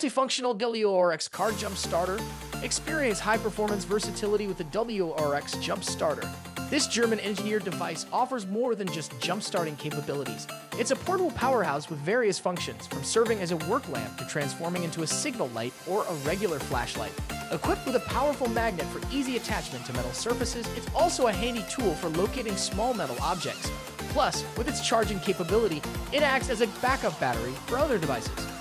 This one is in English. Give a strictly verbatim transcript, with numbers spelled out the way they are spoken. multifunctional W O R X Car Jump Starter. Experience high-performance versatility with the W O R X Jump Starter. This German-engineered device offers more than just jump-starting capabilities. It's a portable powerhouse with various functions, from serving as a work lamp to transforming into a signal light or a regular flashlight. Equipped with a powerful magnet for easy attachment to metal surfaces, it's also a handy tool for locating small metal objects. Plus, with its charging capability, it acts as a backup battery for other devices.